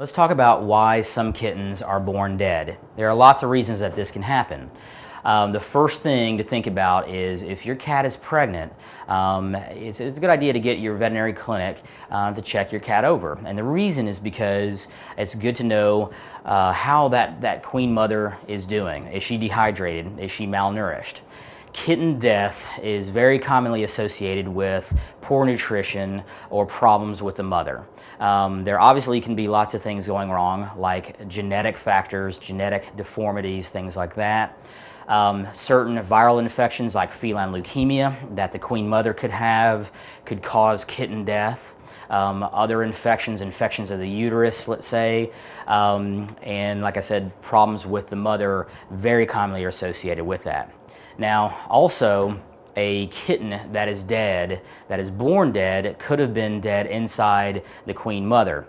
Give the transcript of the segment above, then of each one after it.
Let's talk about why some kittens are born dead. There are lots of reasons that this can happen. The first thing to think about is if your cat is pregnant, it's a good idea to get your veterinary clinic to check your cat over. And the reason is because it's good to know how that queen mother is doing. Is she dehydrated? Is she malnourished? Kitten death is very commonly associated with poor nutrition or problems with the mother. There obviously can be lots of things going wrong, like genetic factors, genetic deformities, things like that. Certain viral infections like feline leukemia that the queen mother could have could cause kitten death. Other infections of the uterus, let's say, and like I said, problems with the mother very commonly are associated with that. Now, also, a kitten that is dead, that is born dead, could have been dead inside the queen mother.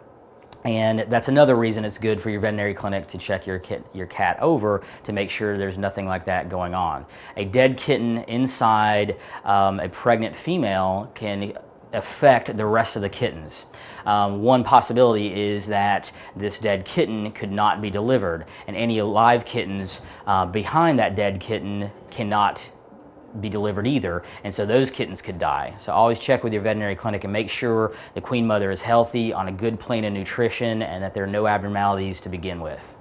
And that's another reason it's good for your veterinary clinic to check your cat over to make sure there's nothing like that going on. A dead kitten inside a pregnant female can affect the rest of the kittens. One possibility is that this dead kitten could not be delivered, and any alive kittens behind that dead kitten cannot be delivered either, and so those kittens could die. So always check with your veterinary clinic and make sure the queen mother is healthy, on a good plane of nutrition, and that there are no abnormalities to begin with.